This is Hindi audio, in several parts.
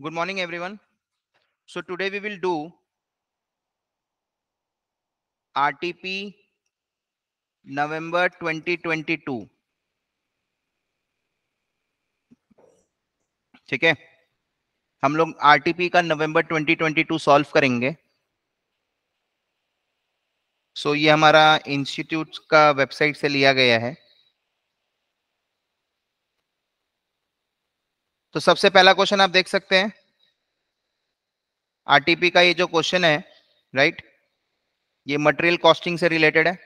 Good morning, everyone. So today we will do RTP November 2022. ठीक है, हम लोग RTP का नवंबर 2022 सॉल्व करेंगे. सो ये हमारा इंस्टीट्यूट का वेबसाइट से लिया गया है. तो सबसे पहला क्वेश्चन आप देख सकते हैं, RTP का ये जो क्वेश्चन है, राइट, ये मटेरियल कॉस्टिंग से रिलेटेड है.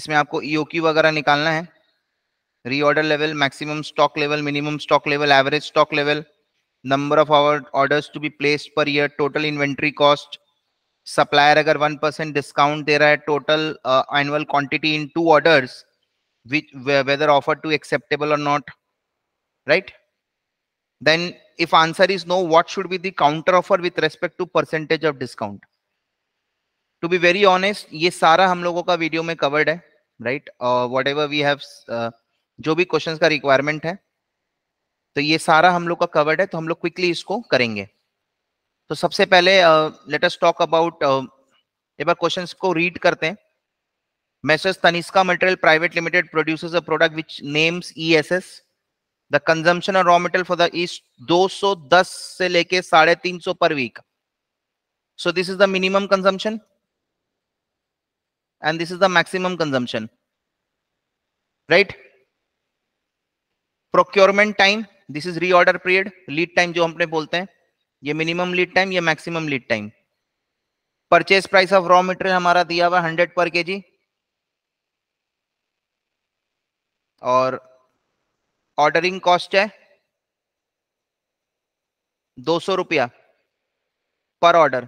इसमें आपको EOQ वगैरह निकालना है, reorder level, maximum stock level, minimum stock level, average stock level, number of our orders to be placed per year, total inventory cost, supplier अगर 1% डिस्काउंट दे रहा है, total annual quantity in 2 orders which whether offer to acceptable और not, right. Then if answer is no, what should be the counter offer with respect to percentage of discount. To be very honest, ये सारा हम लोगों का वीडियो में कवर्ड है, राइट. व्हाटएवर वी हैव, जो भी क्वेश्चंस का रिक्वायरमेंट है, तो ये सारा हम लोग का कवर्ड है. तो हम लोग क्विकली इसको करेंगे. तो सबसे पहले लेट अस टॉक अबाउट, एक बार क्वेश्चंस को रीड करते हैं. Message Tanishka material private limited produces a product which names ESS. The consumption of raw material for the is 210 से लेके 350 per week. So this is the minimum consumption and this is the maximum consumption, right. Procurement time, this is reorder period, lead time जो हमने बोलते हैं, ये मिनिमम लीड टाइम, ये maximum lead time. Purchase price of raw material हमारा दिया हुआ 100 per kg, और ऑर्डरिंग कॉस्ट है 200 रुपया पर ऑर्डर.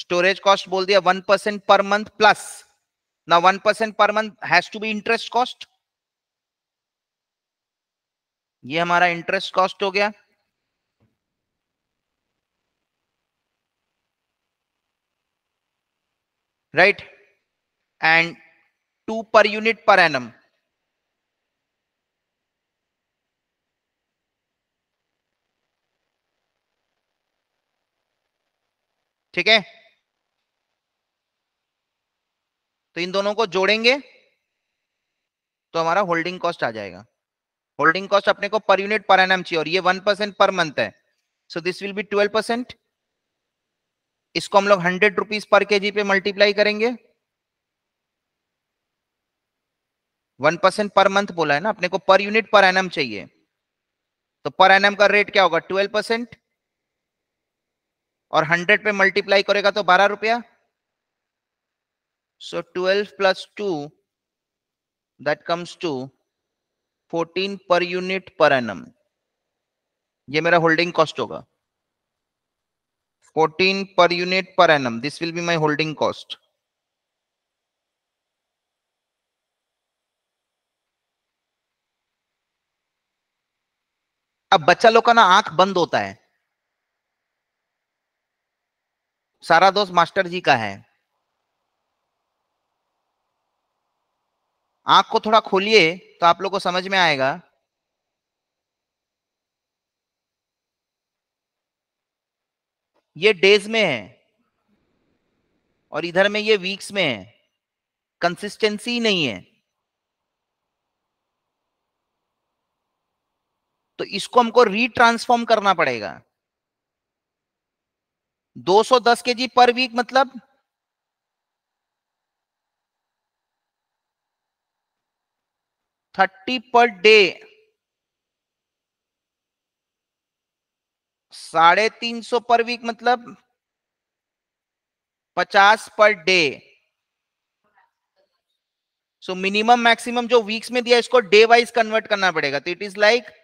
स्टोरेज कॉस्ट बोल दिया 1% per month plus. Now 1% per month has to be interest cost. ये हमारा इंटरेस्ट कॉस्ट हो गया. Right, and 2 per unit per annum. ठीक है, तो इन दोनों को जोड़ेंगे तो हमारा होल्डिंग कॉस्ट आ जाएगा. होल्डिंग कॉस्ट अपने को पर यूनिट पर एनम चाहिए और ये 1% पर मंथ है. So this will be 12%. इसको हम लोग 100 रुपीज पर केजी पे मल्टीप्लाई करेंगे. 1% पर मंथ बोला है ना, अपने को पर यूनिट पर एनम चाहिए, तो पर एनम का रेट क्या होगा 12%, और 100 पे मल्टीप्लाई करेगा तो 12 रुपया. सो 12 + 2 that comes to 14 per unit per annum. ये मेरा होल्डिंग कॉस्ट होगा 14 per unit per annum. This will be my holding cost. अब बच्चा लोग का ना आंख बंद होता है, सारा दोष मास्टर जी का है. आंख को थोड़ा खोलिए तो आप लोग को समझ में आएगा. ये डेज में है और इधर में ये वीक्स में है. कंसिस्टेंसी नहीं है, तो इसको हमको रीट्रांसफॉर्म करना पड़ेगा. 210 केजी पर वीक मतलब 30 per day, 350 पर वीक मतलब 50 per day. So minimum maximum जो वीक्स में दिया इसको डे वाइज कन्वर्ट करना पड़ेगा. तो it is like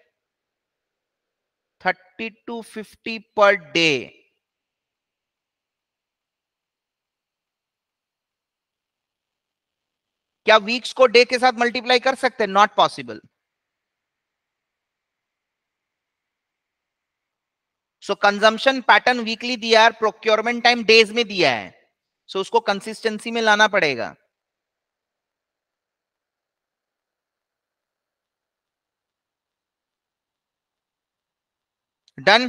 30 to 50 per day. क्या वीक्स को डे के साथ मल्टीप्लाई कर सकते हैं? Not possible. So consumption pattern weekly दिया है, प्रोक्योरमेंट टाइम डेज में दिया है, सो उसको कंसिस्टेंसी में लाना पड़ेगा. Done.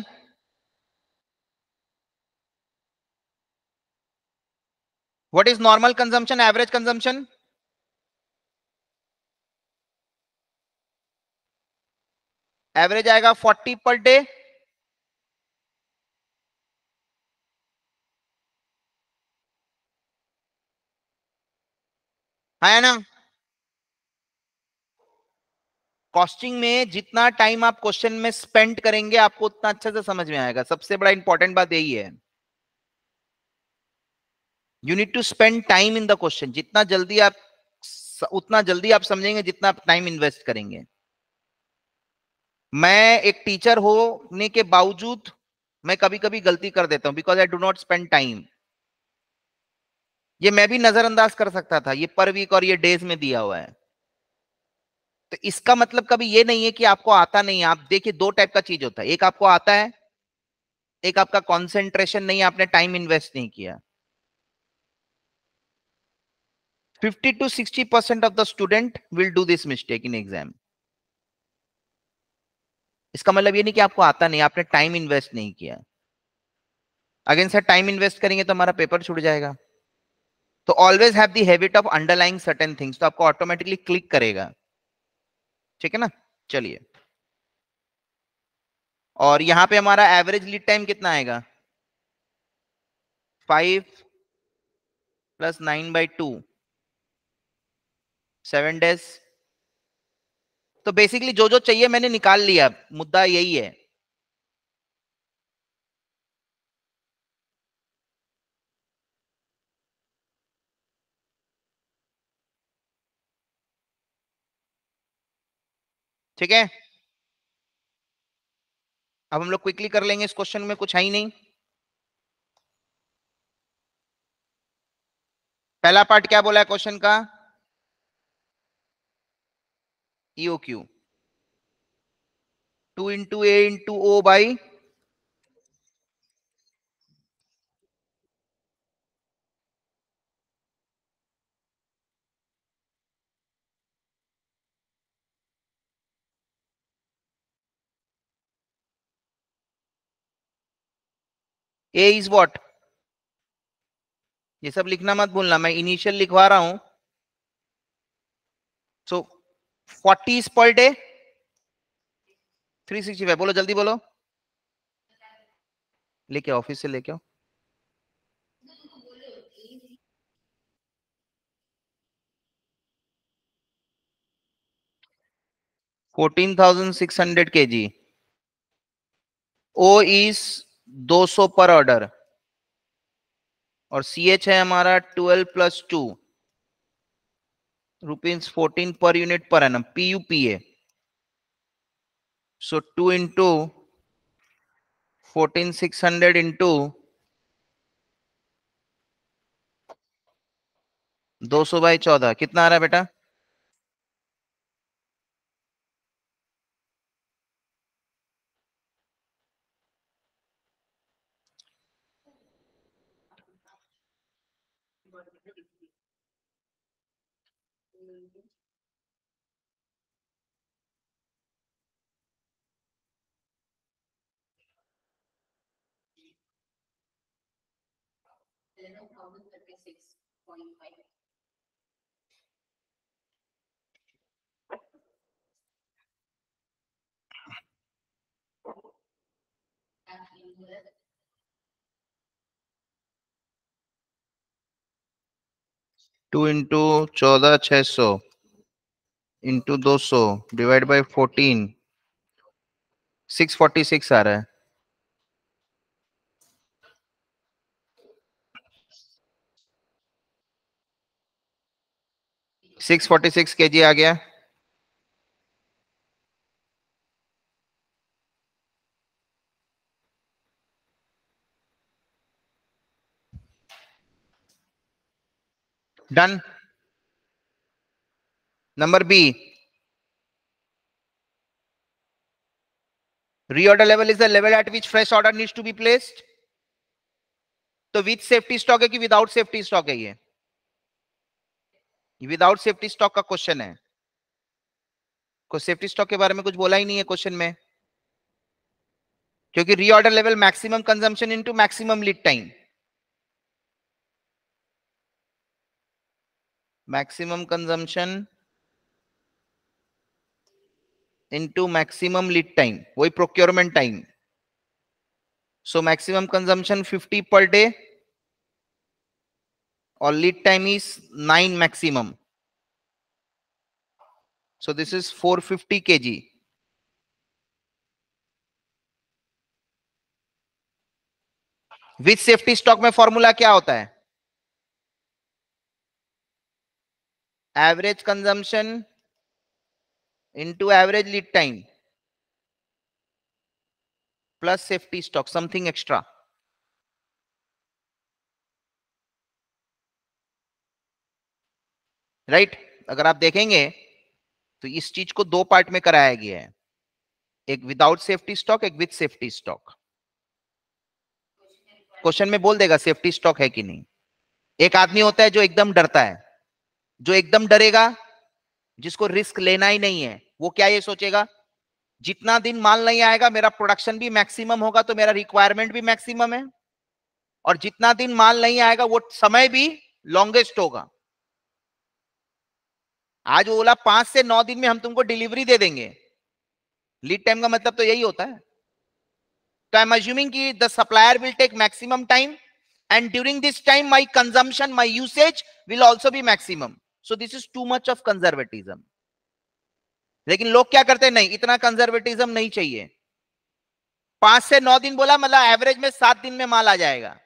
What is normal consumption, average consumption? Average आएगा 40 पर डे, है ना। कॉस्टिंग में जितना टाइम आप क्वेश्चन में स्पेंड करेंगे आपको उतना अच्छे से समझ में आएगा। सबसे बड़ा इंपॉर्टेंट बात यही है, you need to spend time in the question. जितना जल्दी आप उतना जल्दी आप समझेंगे जितना आप टाइम इन्वेस्ट करेंगे। मैं एक टीचर होने के बावजूद मैं कभी कभी गलती कर देता हूं because I do not spend time. ये मैं भी नजरअंदाज कर सकता था, ये पर वीक और ये डेज में दिया हुआ है। तो इसका मतलब कभी ये नहीं है कि आपको आता नहीं है। आप देखिए दो टाइप का चीज होता है, एक आपको आता है, एक आपका कॉन्सेंट्रेशन नहीं, आपने टाइम इन्वेस्ट नहीं किया। 50 to 60% of the student will do this mistake in exam. इसका मतलब ये नहीं कि आपको आता नहीं, आपने टाइम इन्वेस्ट नहीं किया। अगेन सर टाइम इन्वेस्ट करेंगे तो हमारा पेपर छूट जाएगा। तो always have the habit of underlining certain things, तो आपको ऑटोमेटिकली क्लिक करेगा, ठीक है ना। चलिए, और यहां पे हमारा एवरेज लीड टाइम कितना आएगा? 5 + 9/2 7 days। तो बेसिकली जो जो चाहिए मैंने निकाल लिया, मुद्दा यही है। ठीक है, अब हम लोग क्विकली कर लेंगे, इस क्वेश्चन में कुछ है ही नहीं। पहला पार्ट क्या बोला है क्वेश्चन का? EOQ 2 into A into O by A is what? ये सब लिखना मत भूलना, मैं इनिशियल लिखवा रहा हूं। सो 40 पर डे 365, बोलो जल्दी बोलो, लेके ऑफिस से लेके आओ। $14,600 kg। ओ इज 200 पर ऑर्डर और सी एच है हमारा 12 + 2 ₹14 per unit per annum, PUPA। So 2 into 14,600 into 200/14 कितना आ रहा है बेटा? 11,036.5। Two into 14,600 into 200 divide by 14 646 आ रहा है। $646 kg आ गया। Done. Number B, reorder level is the level at which fresh order needs to be placed. तो विद सेफ्टी स्टॉक है कि विदाउट सेफ्टी स्टॉक है? ये विदाउट सेफ्टी स्टॉक का क्वेश्चन है। कुछ सेफ्टी स्टॉक के बारे में कुछ बोला ही नहीं है क्वेश्चन में। क्योंकि reorder level maximum consumption into maximum lead time, maximum consumption into maximum lead time, वही procurement time. So maximum consumption 50 per day और lead time is 9 maximum, so this is 450 kg. With safety stock में formula क्या होता है? Average consumption into average lead time plus safety stock, something extra. Right? अगर आप देखेंगे तो इस चीज को दो पार्ट में कराया गया है, एक विदाउट सेफ्टी स्टॉक, एक विद सेफ्टी स्टॉक। क्वेश्चन में बोल देगा सेफ्टी स्टॉक है कि नहीं। एक आदमी होता है जो एकदम डरता है, जो एकदम डरेगा, जिसको रिस्क लेना ही नहीं है, वो क्या ये सोचेगा जितना दिन माल नहीं आएगा मेरा प्रोडक्शन भी मैक्सिमम होगा तो मेरा रिक्वायरमेंट भी मैक्सिमम है, और जितना दिन माल नहीं आएगा वो समय भी लॉन्गेस्ट होगा। आज वो बोला 5 से 9 दिन में हम तुमको डिलीवरी दे देंगे, लीड टाइम का मतलब तो यही होता है। तो आई एम अज्यूमिंग कि the supplier will take maximum time and during this time my consumption, my usage will also be maximum, so this is too much of conservatism. लेकिन लोग क्या करते हैं, नहीं इतना कंजर्वेटिज्म नहीं चाहिए, 5 से 9 दिन बोला मतलब एवरेज में 7 दिन में माल आ जाएगा,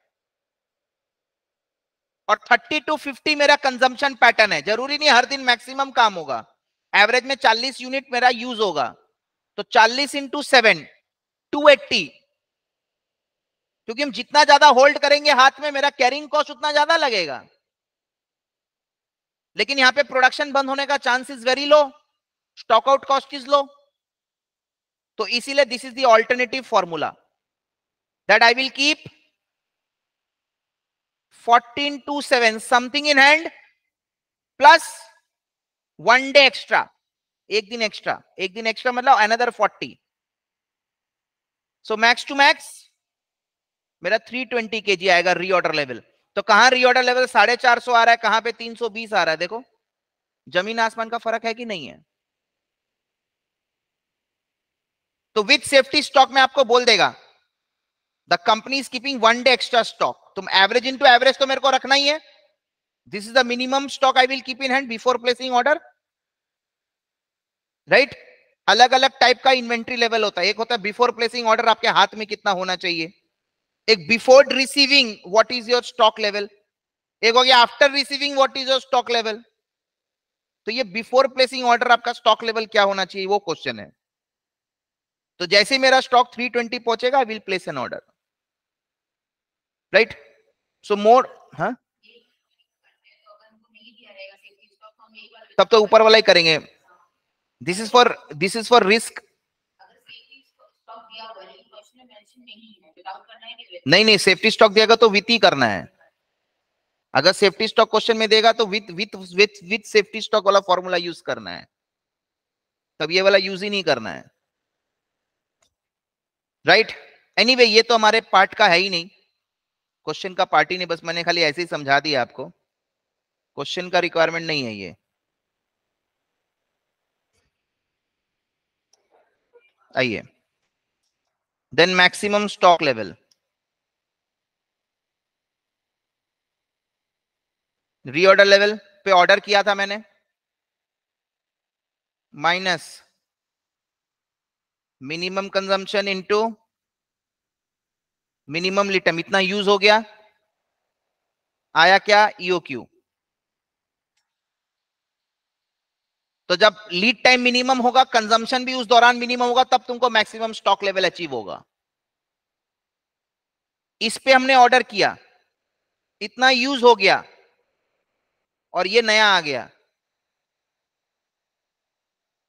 और 30 to 50 मेरा कंजम्पशन पैटर्न है, जरूरी नहीं हर दिन मैक्सिमम काम होगा, एवरेज में 40 यूनिट मेरा यूज होगा, तो 40 into 7 280, क्योंकि हम जितना ज्यादा होल्ड करेंगे हाथ में मेरा कैरिंग कॉस्ट उतना ज्यादा लगेगा। लेकिन यहां पे प्रोडक्शन बंद होने का chance is very low, stockout cost is low, तो इसीलिए this is the alternative formula that I will keep 14 to 7 something in hand plus 1 day extra, एक दिन एक्स्ट्रा मतलब another 40, so max to max मेरा 320 kg आएगा रीऑर्डर लेवल। तो कहां रीऑर्डर लेवल 450 आ रहा है, कहां पे 320 आ रहा है, देखो जमीन आसमान का फर्क है कि नहीं है। तो विद सेफ्टी स्टॉक में आपको बोल देगा The company is keeping 1 day extra stock. तुम average into average तो मेरे को रखना ही है। This is the minimum stock I will keep in hand before placing order, right? अलग अलग टाइप का इन्वेंट्री लेवल होता है। एक होता है बिफोर प्लेसिंग ऑर्डर आपके हाथ में कितना होना चाहिए, एक before receiving what is your stock level, एक हो गया after receiving what is your stock level. तो ये बिफोर प्लेसिंग ऑर्डर आपका स्टॉक लेवल क्या होना चाहिए वो क्वेश्चन है। तो जैसे मेरा स्टॉक 320 पहुंचेगा I will place an order, right? So more, हाँ तब तो ऊपर वाला ही करेंगे। दिस इज फॉर रिस्क, नहीं सेफ्टी स्टॉक देगा तो विथ ही करना है। अगर सेफ्टी स्टॉक क्वेश्चन में देगा तो विथ सेफ्टी स्टॉक वाला फॉर्मूला यूज करना है, तब ये वाला यूज ही नहीं करना है, राइट? एनीवे ये तो हमारे पार्ट का है ही नहीं, क्वेश्चन का पार्ट ही नहीं, बस मैंने खाली ऐसे ही समझा दिया आपको, क्वेश्चन का रिक्वायरमेंट नहीं है ये। आइए then maximum stock level, reorder level पे ऑर्डर किया था मैंने minus minimum consumption into minimum lead time, इतना यूज हो गया, आया क्या ईओक्यू। तो जब लीड टाइम मिनिमम होगा, कंजम्पशन भी उस दौरान मिनिमम होगा, तब तुमको मैक्सिमम स्टॉक लेवल अचीव होगा। इस पे हमने ऑर्डर किया, इतना यूज हो गया, और ये नया आ गया,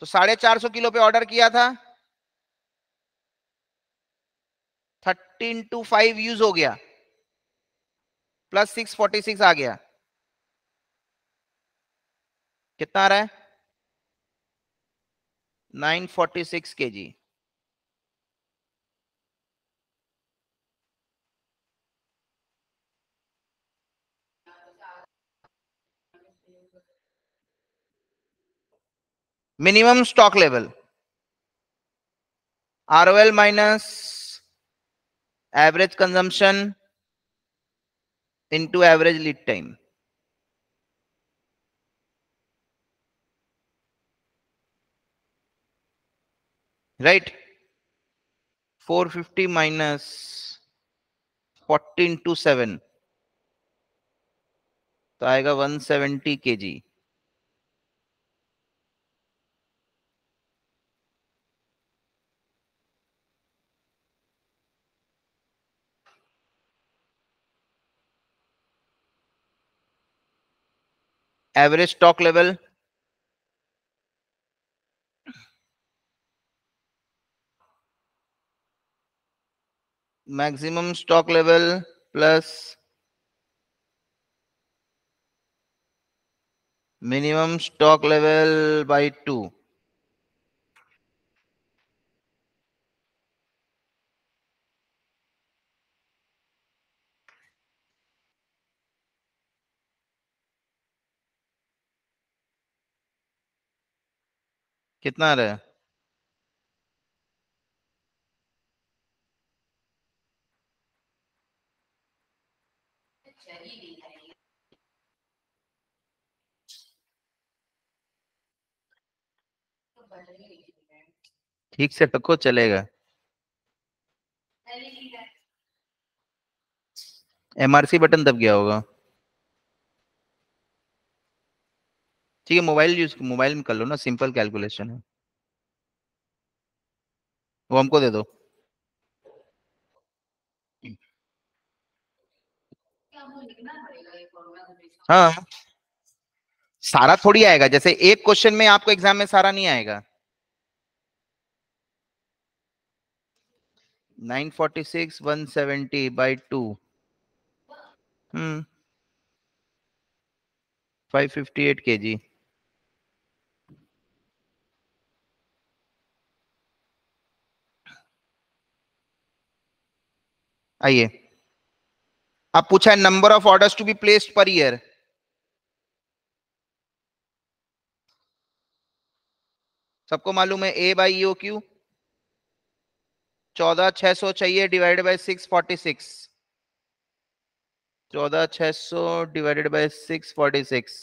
तो 450 किलो पे ऑर्डर किया था, 13 to 5 यूज हो गया, प्लस 646 आ गया, कितना आ रहा है 946 kg। Minimum stock level ROL minus average consumption into average lead time. Right, 450 minus 40 into 7 तो आएगा 170 kg। एवरेज स्टॉक लेवल 2 कितना आ रहा है? 2 ठीक से टको चलेगा। MRC बटन दब गया होगा। ठीक है, मोबाइल में कर लो ना, सिंपल कैलकुलेशन है वो, हमको दे दो। हाँ, सारा थोड़ी आएगा, जैसे एक क्वेश्चन में आपको एग्जाम में सारा नहीं आएगा। 946 170 बाई 2 558 kg। आइए, आप पूछा है number of orders to be placed per year. सबको मालूम है ए बाई ईओ क्यू 14,600 चाहिए डिवाइडेड बाई 646। 14,600 डिवाइडेड बाई 646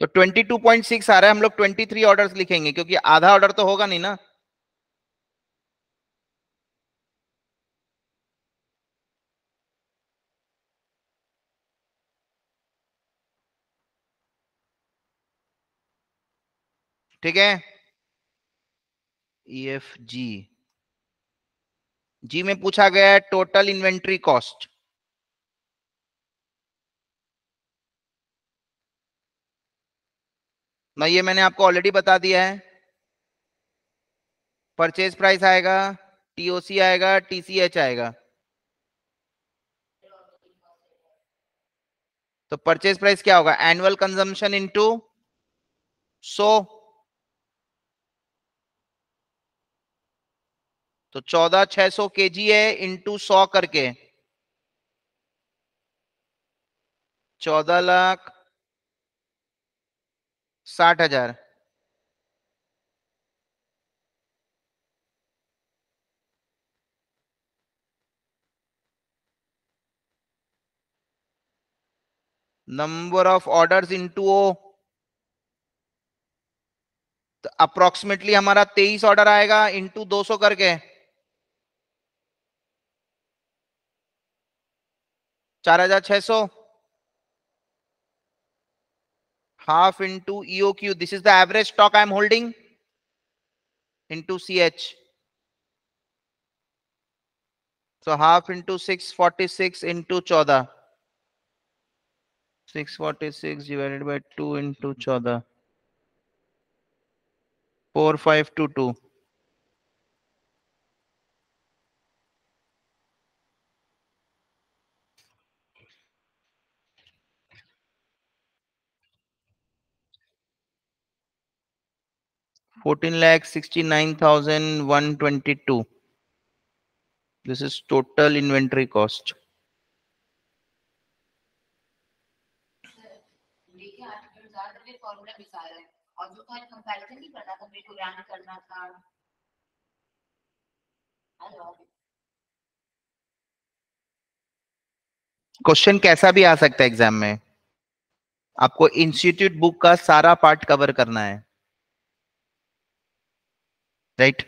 तो 22.6 आ रहा है। हम लोग 23 ऑर्डर्स लिखेंगे क्योंकि आधा ऑर्डर तो होगा नहीं ना। ठीक है, EFG जी में पूछा गया है टोटल इन्वेंट्री कॉस्ट। ना ये मैंने आपको ऑलरेडी बता दिया है। परचेज प्राइस आएगा, TOC आएगा, TCH आएगा। तो परचेज प्राइस क्या होगा? Annual consumption into 100। तो 14,600 kg है इंटू 100 करके 14,60,000। Number of orders into O, तो अप्रोक्सीमेटली हमारा 23 ऑर्डर आएगा इंटू 200 करके 4,600। Half into EOQ, this is the average stock I am holding, into CH। So half into 646 into 14, 646 divided by 2 into 14, 4522। $14,69,122. This is total inventory cost. Formula निकाला है और जो कल कंपैरिजन नहीं करना था, मेरे को याद करना था। हेलो, क्वेश्चन कैसा भी आ सकता है एग्जाम में, आपको इंस्टीट्यूट बुक का सारा पार्ट कवर करना है, राइट?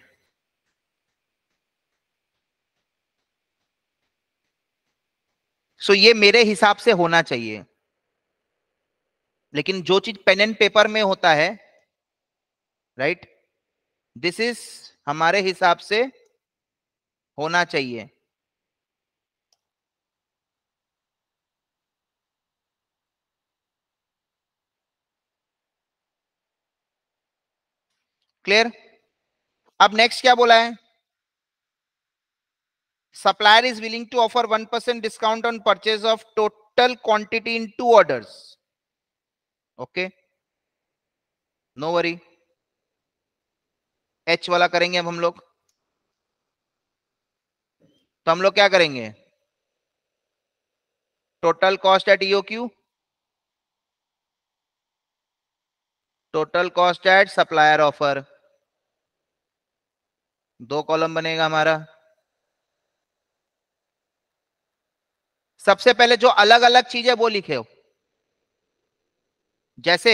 सो ये मेरे हिसाब से होना चाहिए, लेकिन जो चीज पेन एंड पेपर में होता है, राइट, दिस इज हमारे हिसाब से होना चाहिए। क्लियर? अब नेक्स्ट क्या बोला है? Supplier is willing to offer 1% discount on purchase of total quantity in 2 orders. Okay, no worry. H वाला करेंगे अब हम लोग, तो हम लोग क्या करेंगे? Total cost at EOQ, total cost at supplier offer, 2 column बनेगा हमारा। सबसे पहले जो अलग अलग चीजें वो लिखे हो, जैसे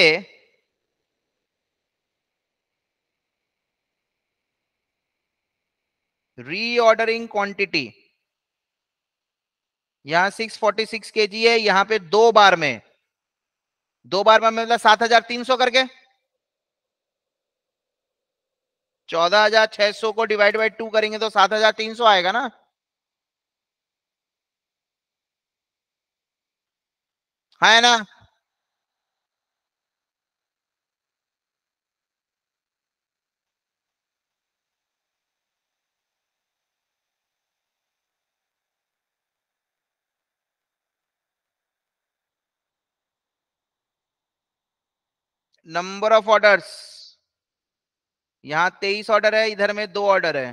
रीऑर्डरिंग क्वांटिटी, यहां 646 kg है, यहां पे 2 बार में मतलब 7300 करके 14600 को डिवाइड बाय 2 करेंगे तो 7300 आएगा ना। हाँ, है ना? नंबर ऑफ ऑर्डर्स, यहां 23 ऑर्डर है, इधर में 2 ऑर्डर है,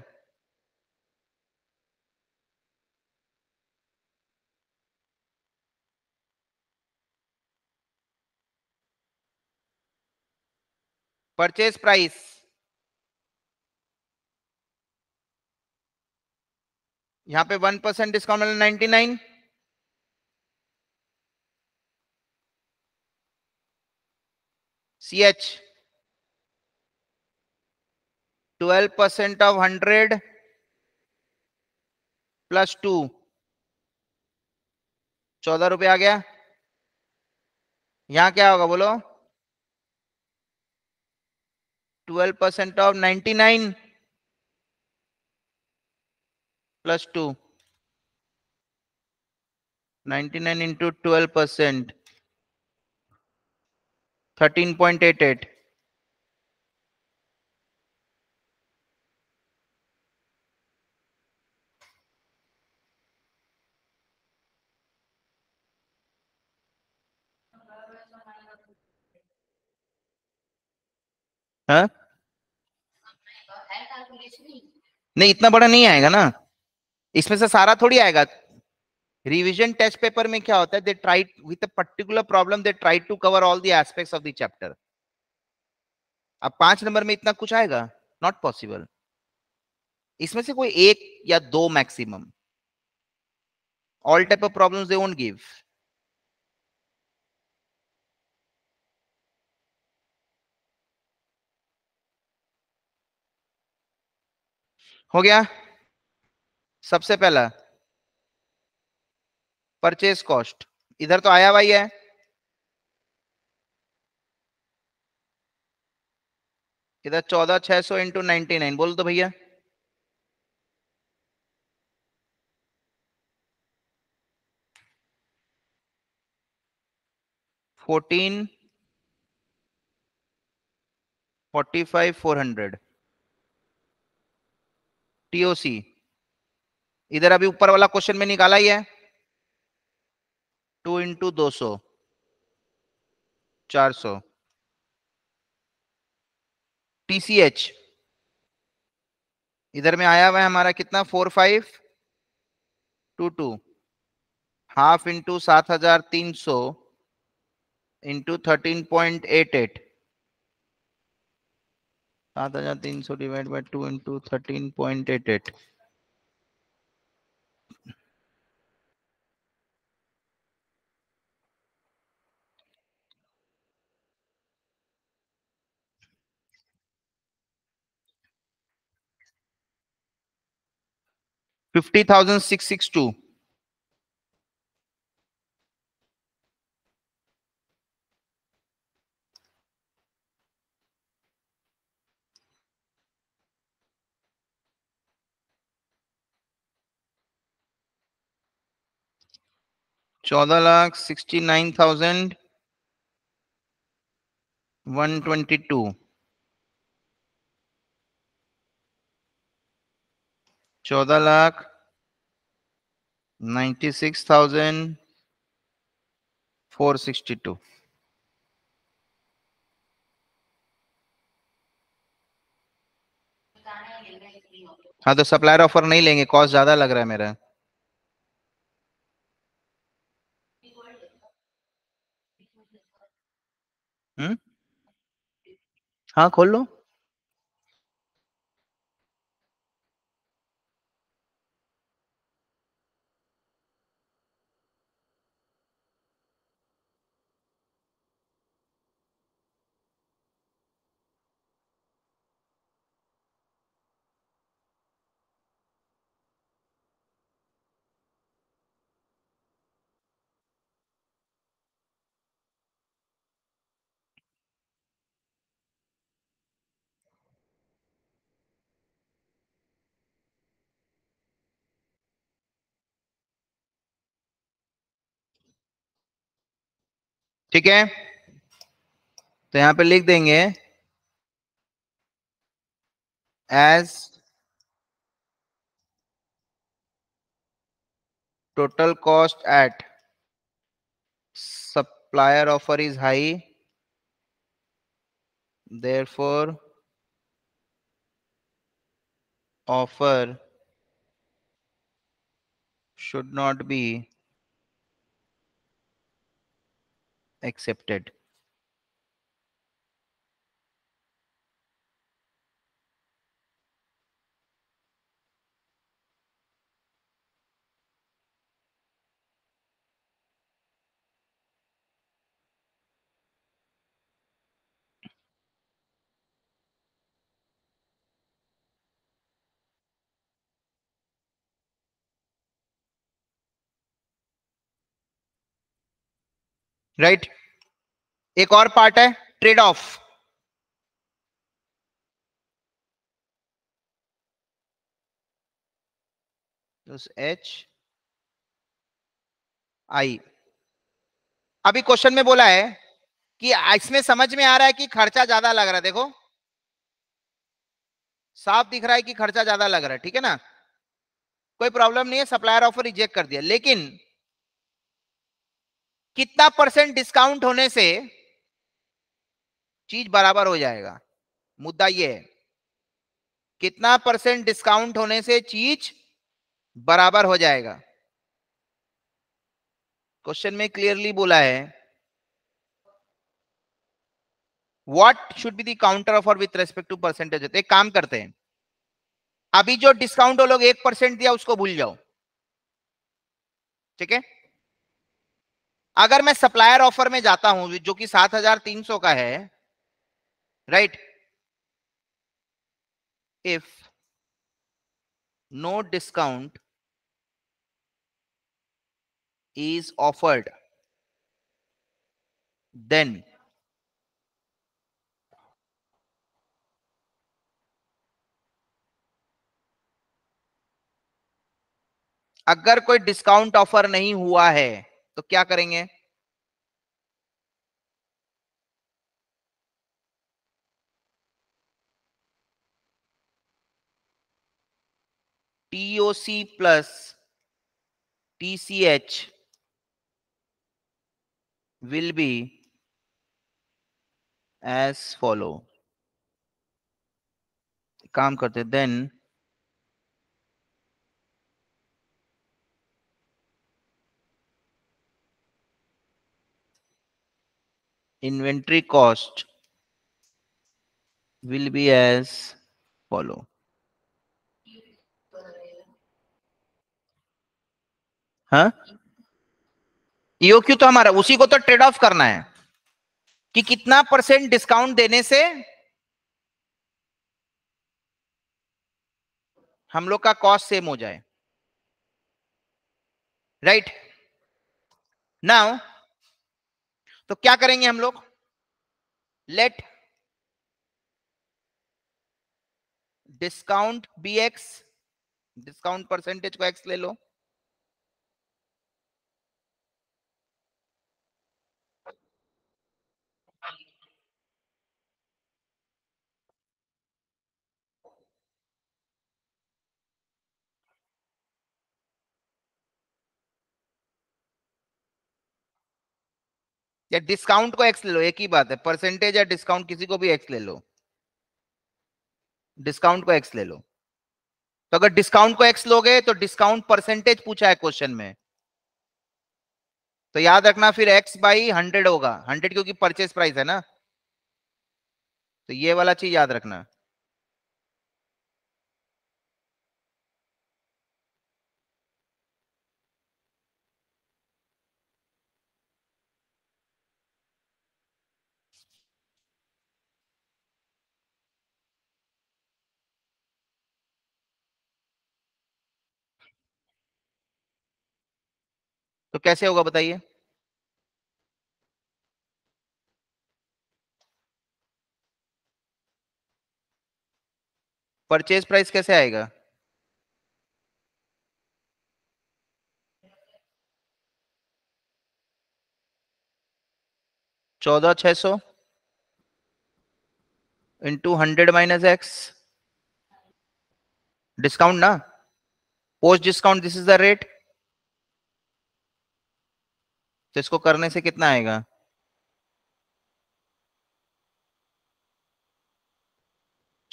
परचेज प्राइस यहां पे 1% डिस्काउंट 99, CH 12% ऑफ 100 प्लस 2, 14 रुपये आ गया। यहां क्या होगा बोलो? 12% of 99 plus 2, 99 into 12%, 13.88, हाँ? नहीं, इतना बड़ा नहीं आएगा ना, इसमें से सारा थोड़ी आएगा। रिवीजन टेस्ट पेपर में क्या होता है, they tried with a particular problem, they tried to cover all the aspects of the chapter. अब 5 नंबर में इतना कुछ आएगा, नॉट पॉसिबल। इसमें से कोई 1 या 2 maximum, all type of problems they won't give. हो गया? सबसे पहला परचेज कॉस्ट, इधर तो आया हुआ ही है, इधर 14600 इंटू 99, बोल दो भैया। $14,45,400 TOC, इधर अभी ऊपर वाला क्वेश्चन में निकाला ही है, 2 into 200, 400, TCH इधर में आया हुआ है हमारा कितना, 4522, half into 7300 into 13.88, 7,300 divide by 2 into 13.88 50,662 14,69,122 14,96,462 हाँ तो सप्लायर ऑफर नहीं लेंगे, कॉस्ट ज्यादा लग रहा है मेरा। हाँ खोल लो। ठीक है तो यहां पे लिख देंगे as total cost at supplier offer is high therefore offer should not be accepted. Right एक और पार्ट है ट्रेड ऑफ। तो एच आई अभी क्वेश्चन में बोला है कि इसमें समझ में आ रहा है कि खर्चा ज्यादा लग रहा है। देखो साफ दिख रहा है कि खर्चा ज्यादा लग रहा है, ठीक है ना, कोई प्रॉब्लम नहीं है। सप्लायर ऑफर रिजेक्ट कर दिया, लेकिन कितना परसेंट डिस्काउंट होने से चीज बराबर हो जाएगा? मुद्दा यह है कितना परसेंट डिस्काउंट होने से चीज बराबर हो जाएगा। क्वेश्चन में क्लियरली बोला है what should be the counter offer with respect to percentage. एक काम करते हैं, अभी जो डिस्काउंट वो लोग 1% दिया उसको भूल जाओ, ठीक है। अगर मैं सप्लायर ऑफर में जाता हूं जो कि 7,300 का है, right, if no discount is offered then अगर कोई डिस्काउंट ऑफर नहीं हुआ है तो क्या करेंगे? TOC plus TCH will be as follow. काम करते then inventory cost will be as follow. हाँ EOQ तो हमारा, उसी को तो ट्रेड ऑफ करना है कि कितना परसेंट डिस्काउंट देने से हम लोग का कॉस्ट सेम हो जाए, राइट? नाउ तो क्या करेंगे हम लोग, let discount be x, discount percentage को एक्स ले लो, या डिस्काउंट को एक्स ले लो, एक ही बात है, परसेंटेज या डिस्काउंट किसी को भी एक्स ले लो, डिस्काउंट को एक्स ले लो। तो अगर डिस्काउंट को एक्स लोगे तो डिस्काउंट परसेंटेज पूछा है क्वेश्चन में, तो याद रखना फिर एक्स बाई 100 होगा, 100 क्योंकि परचेज प्राइस है ना, तो ये वाला चीज याद रखना। तो कैसे होगा बताइए, परचेज प्राइस कैसे आएगा? $14,600 इंटू 100 माइनस एक्स डिस्काउंट ना, post discount this is the rate, तो इसको करने से कितना आएगा?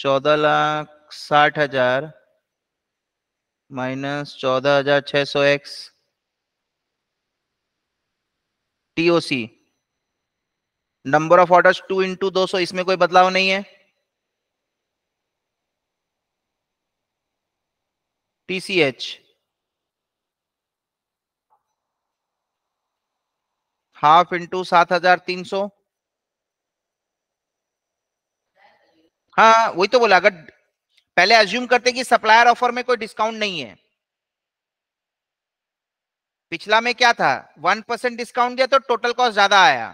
$14,60,000 minus 14,600 X TOC, number of orders 2 × 200, इसमें कोई बदलाव नहीं है। TCH हाफ इंटू 7,300, हाँ वही तो बोला, अगर पहले अज्यूम करते कि सप्लायर ऑफर में कोई डिस्काउंट नहीं है, पिछला में क्या था 1% डिस्काउंट दिया तो टोटल कॉस्ट ज्यादा आया,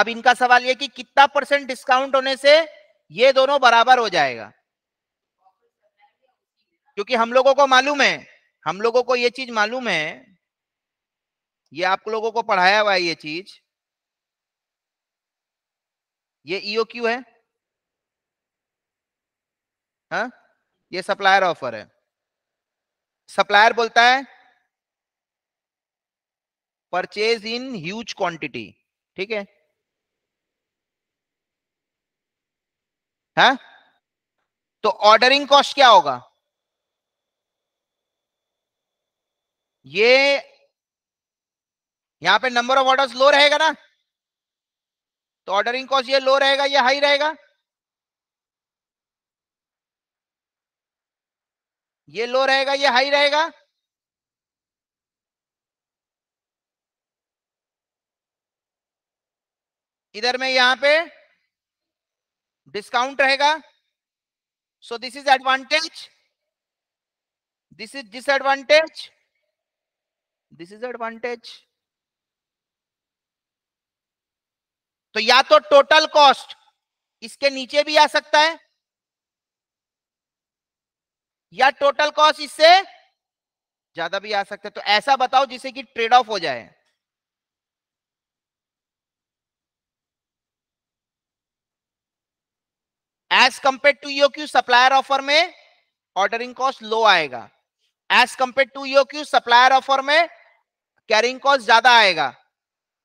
अब इनका सवाल ये कि कितना परसेंट डिस्काउंट होने से ये दोनों बराबर हो जाएगा, क्योंकि हम लोगों को मालूम है, हम लोगों को ये चीज मालूम है, ये आप लोगों को पढ़ाया हुआ है ये चीज, ये EOQ है, हाँ ये सप्लायर ऑफर है। सप्लायर बोलता है परचेज इन ह्यूज क्वांटिटी, ठीक है, हाँ तो ऑर्डरिंग कॉस्ट क्या होगा, ये यहाँ पे नंबर ऑफ ऑर्डर्स लो रहेगा ना, तो ऑर्डरिंग कॉस्ट ये लो रहेगा या हाई रहेगा, ये लो रहेगा या हाई रहेगा, इधर में यहाँ पे डिस्काउंट रहेगा, so this is advantage, this is disadvantage, this is advantage. तो या तो टोटल कॉस्ट इसके नीचे भी आ सकता है या टोटल कॉस्ट इससे ज्यादा भी आ सकता है, तो ऐसा बताओ जिससे कि ट्रेड ऑफ हो जाए। As compare to EOQ supplier offer में ऑर्डरिंग कॉस्ट लो आएगा, as compare to EOQ supplier offer में कैरिंग कॉस्ट ज्यादा आएगा,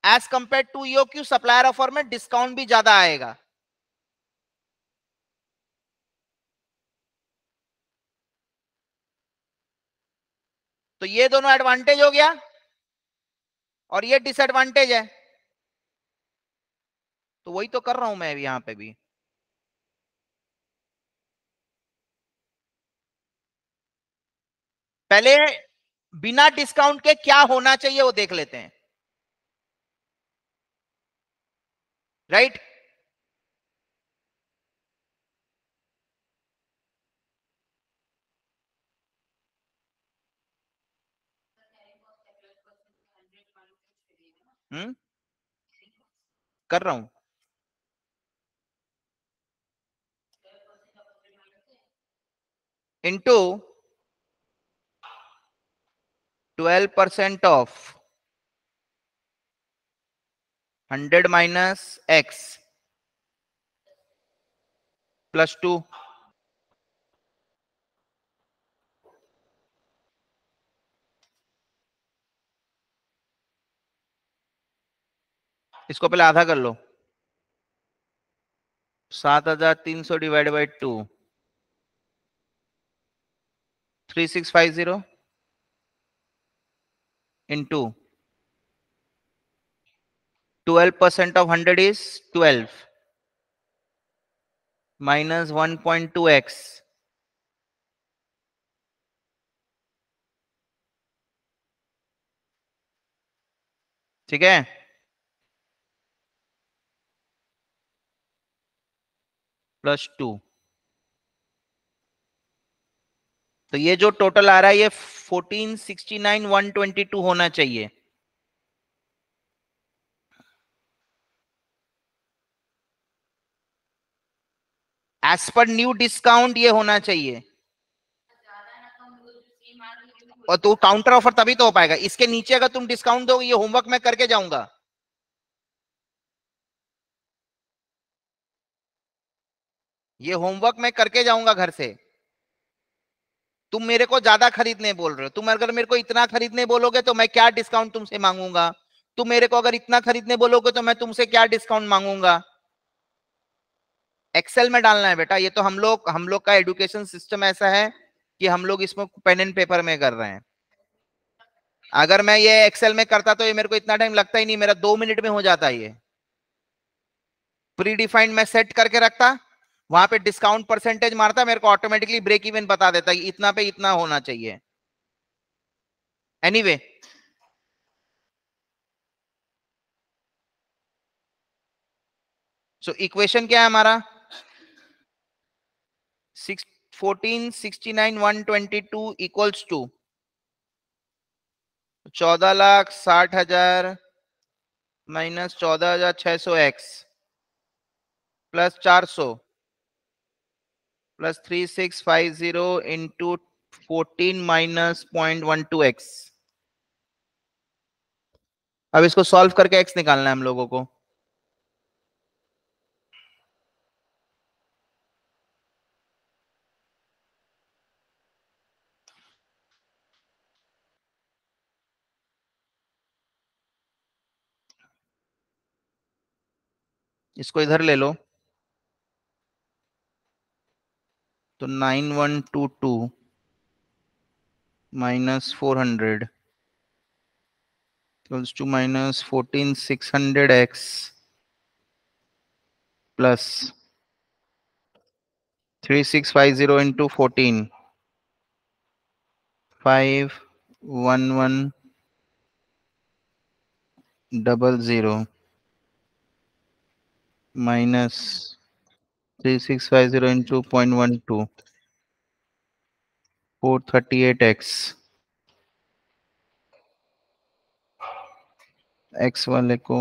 as compare to EOQ supplier offer में डिस्काउंट भी ज्यादा आएगा। तो ये दोनों एडवांटेज हो गया और ये डिसएडवांटेज है, तो वही तो कर रहा हूं मैं यहां पे भी, पहले बिना डिस्काउंट के क्या होना चाहिए वो देख लेते हैं, राइट? कर रहा हूं। Into 12% of 100 minus x plus 2 इसको पहले आधा कर लो। 7300 divide by 2 3650 into 12% of 100 is 12 minus 1.2x ठीक है। प्लस 2 तो ये जो टोटल आ रहा है ये 1469,122 होना चाहिए। एज पर न्यू डिस्काउंट ये होना चाहिए। और तो काउंटर ऑफर तभी तो हो पाएगा। इसके नीचे अगर तुम डिस्काउंट दोगे, ये होमवर्क मैं करके जाऊंगा। ये होमवर्क मैं करके जाऊंगा घर से। तुम मेरे को ज्यादा खरीदने बोल रहे हो, तुम अगर मेरे को इतना खरीदने बोलोगे तो मैं क्या डिस्काउंट तुमसे मांगूंगा? तुम मेरे को अगर इतना खरीदने बोलोगे तो मैं तुमसे क्या डिस्काउंट मांगूंगा? एक्सेल में डालना है बेटा। ये तो हम लोग का एजुकेशन सिस्टम ऐसा है कि हम लोग इसमें पेन एंड पेपर में कर रहे हैं। अगर मैं ये एक्सेल में करता तो ये मेरे को इतना टाइम लगता ही नहीं, मेरा 2 मिनट में हो जाता। ये प्री डिफाइंड मैं सेट करके रखता, वहां पे डिस्काउंट परसेंटेज मारता, मेरे को ऑटोमेटिकली ब्रेक इवन बता देता है कि इतना पे इतना होना चाहिए। एनीवे सो इक्वेशन क्या है हमारा? 1469,122 equals to 14,60,000 minus 14,600 X plus 400 plus 3650 into 14 minus 0.12x। अब इसको सॉल्व करके x निकालना है हम लोगों को। इसको इधर ले लो तो 9122 minus 400 equals to minus 14600 X plus 3650 into 14 51100 minus 3650 into 0.12 438x x वाले को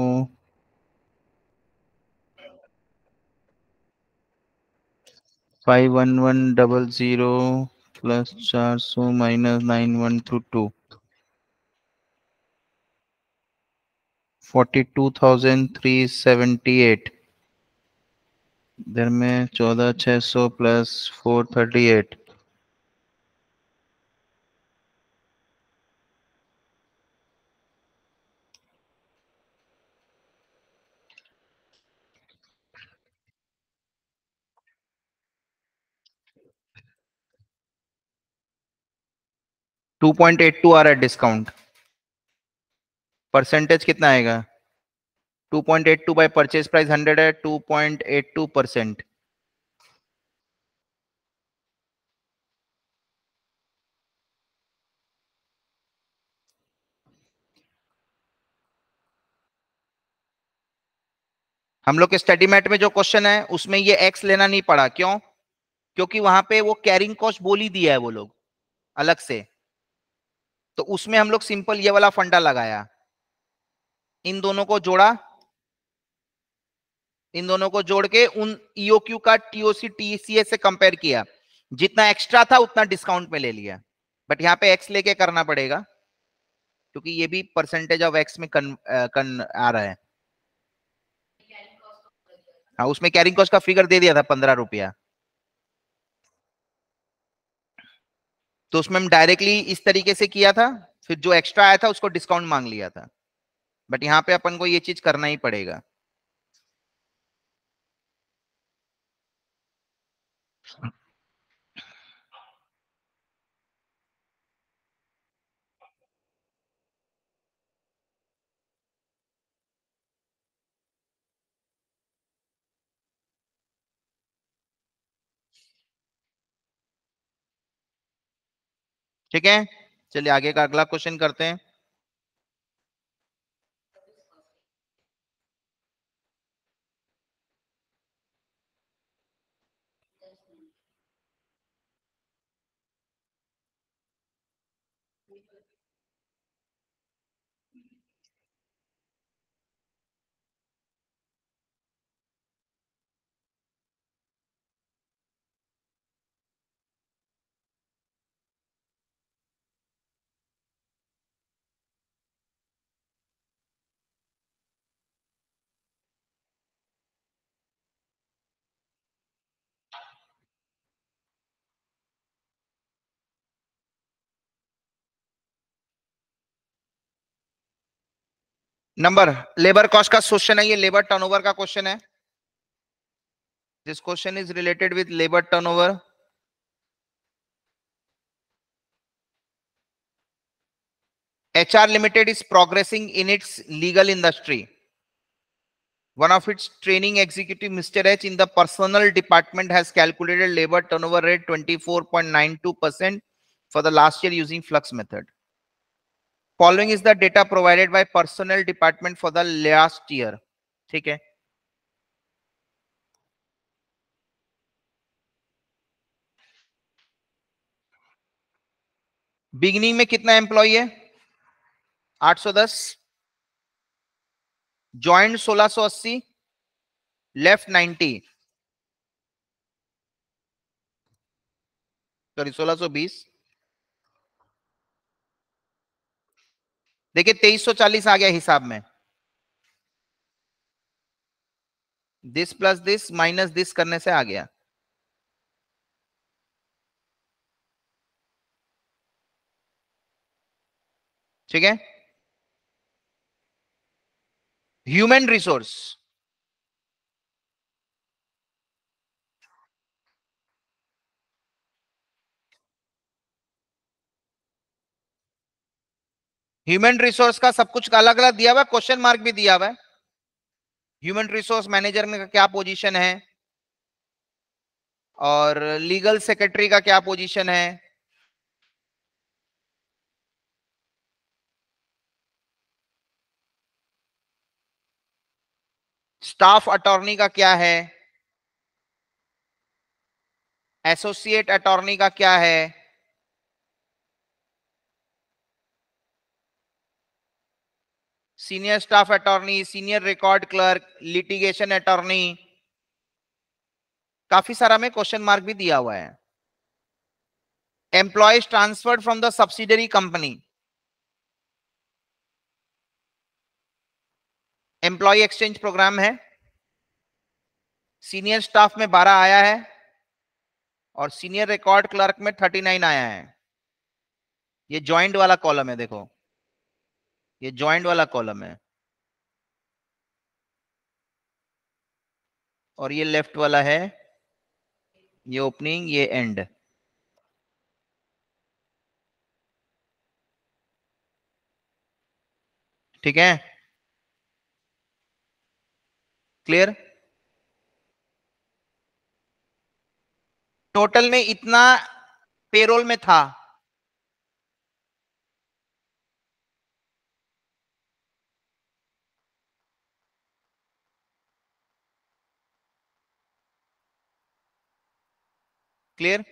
51100 प्लस 400 माइनस 9122 42,378 इधर में 14,600 प्लस 438 2.82 आ रहा है डिस्काउंट। परसेंटेज कितना आएगा? 2.82 बाई परचेज प्राइस 100 है, 2.82%। हम लोग के स्टडी मैट में जो क्वेश्चन है उसमें ये एक्स लेना नहीं पड़ा, क्यों? क्योंकि वहां पे वो कैरिंग कॉस्ट बोली दिया है वो लोग अलग से, तो उसमें हम लोग सिंपल ये वाला फंडा लगाया, इन दोनों को जोड़ा, इन दोनों को जोड़ के उन ईओक्यू का टीओसी टीसीएस से कंपेयर किया, जितना एक्स्ट्रा था उतना डिस्काउंट में ले लिया, बट यहाँ पे एक्स लेके करना पड़ेगा क्योंकि ये भी परसेंटेज ऑफ एक्स में आ रहा है। हाँ, उसमें कैरिंग कॉस्ट का फिगर दे दिया था 15 रुपया, तो उसमें हम डायरेक्टली इस तरीके से किया था, फिर जो एक्स्ट्रा आया था उसको डिस्काउंट मांग लिया था, बट यहाँ पे अपन को ये चीज करना ही पड़ेगा। ठीक है, चलिए आगे का अगला क्वेश्चन करते हैं। नंबर लेबर कॉस्ट का क्वेश्चन है ये, लेबर टर्नओवर का क्वेश्चन है। This question is related with labor turnover. HR Limited is progressing in its legal industry. One of its training executive, Mr. H, in the personnel department has calculated labor turnover rate 24.92% for the last year using flux method. Following is the data provided by personnel department for the last year. Okay. Beginning में कितना एम्प्लॉय है? 810। Joined 1680, left 90, sorry 1620। देखिए 2340 आ गया हिसाब में, this plus this minus this करने से आ गया। ठीक है, ह्यूमन रिसोर्स, ह्यूमन रिसोर्स का सब कुछ अलग अलग दिया हुआ है, क्वेश्चन मार्क भी दिया हुआ है। ह्यूमन रिसोर्स मैनेजर का क्या पोजीशन है और लीगल सेक्रेटरी का क्या पोजीशन है। स्टाफ अटॉर्नी का क्या है, एसोसिएट अटॉर्नी का क्या है, senior staff attorney, senior record clerk, litigation attorney, काफी सारा में क्वेश्चन मार्क भी दिया हुआ है। Employees transferred from the subsidiary company, employ exchange programme है, सीनियर स्टाफ में 12 आया है और सीनियर रिकॉर्ड क्लर्क में 39 आया है। ये ज्वाइंट वाला कॉलम है, देखो ये ज्वाइंट वाला कॉलम है और ये लेफ्ट वाला है, ये ओपनिंग ये एंड। ठीक है, क्लियर? टोटल में इतना पेरोल में था, clear.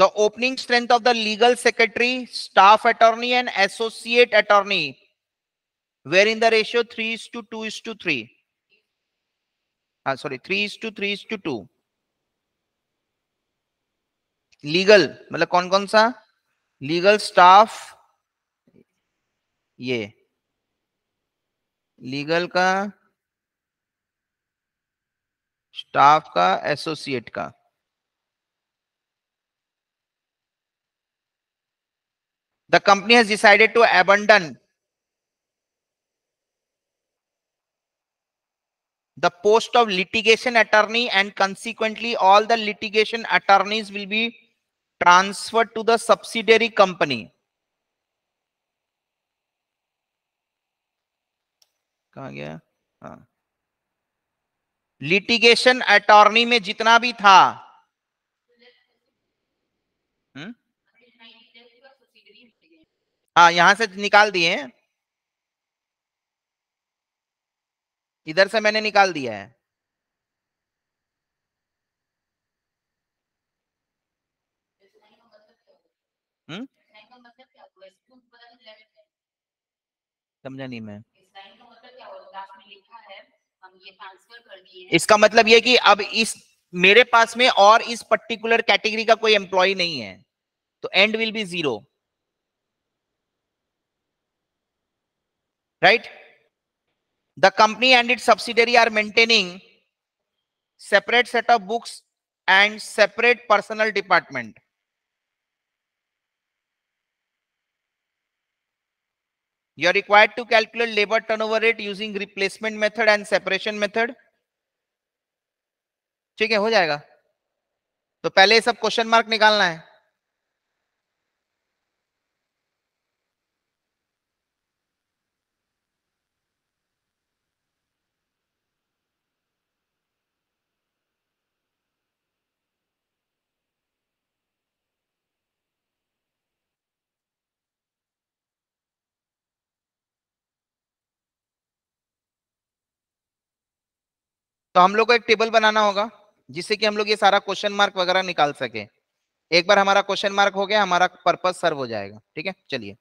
The opening strength of the legal secretary, staff attorney, and associate attorney were in the ratio 3:2:3. 3:3:2. Legal मतलब कौन कौन सा लीगल स्टाफ, ये लीगल का, स्टाफ का, एसोसिएट का। The company has decided to abandon the post of litigation attorney, and consequently all the litigation attorneys will be transferred to the subsidiary company. कहाँ गया? हाँ, लिटिगेशन अटॉर्नी में जितना भी था हाँ यहां से निकाल दिए हैं, इधर से मैंने निकाल दिया है। समझा नहीं मैं, इसका मतलब यह कि अब इस मेरे पास में और इस पर्टिकुलर कैटेगरी का कोई एम्प्लॉय नहीं है, तो end will be 0, right? The company and its subsidiary are maintaining separate set of books and separate personal department. You are required to calculate labor turnover rate using replacement method and separation method. ठीक है, हो जाएगा। तो पहले सब क्वेश्चन मार्क निकालना है। तो हम लोग को एक टेबल बनाना होगा जिससे कि हम लोग ये सारा क्वेश्चन मार्क वगैरह निकाल सके। एक बार हमारा क्वेश्चन मार्क हो गया, हमारा पर्पज सर्व हो जाएगा। ठीक है, चलिए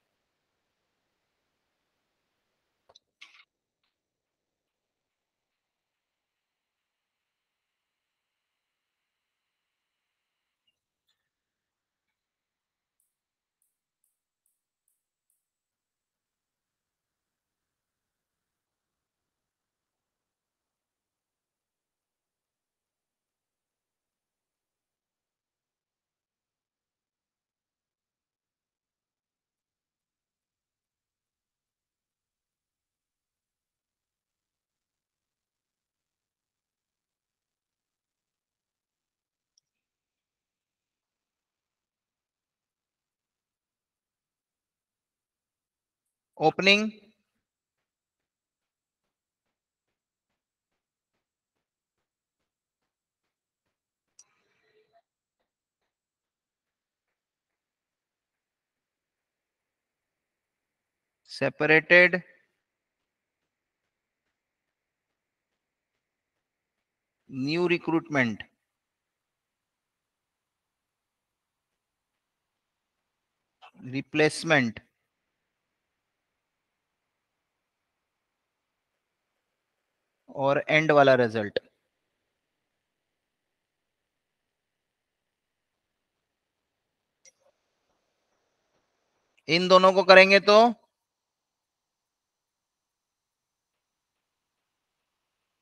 opening, separated, new recruitment. Replacement और एंड वाला रिजल्ट। इन दोनों को करेंगे तो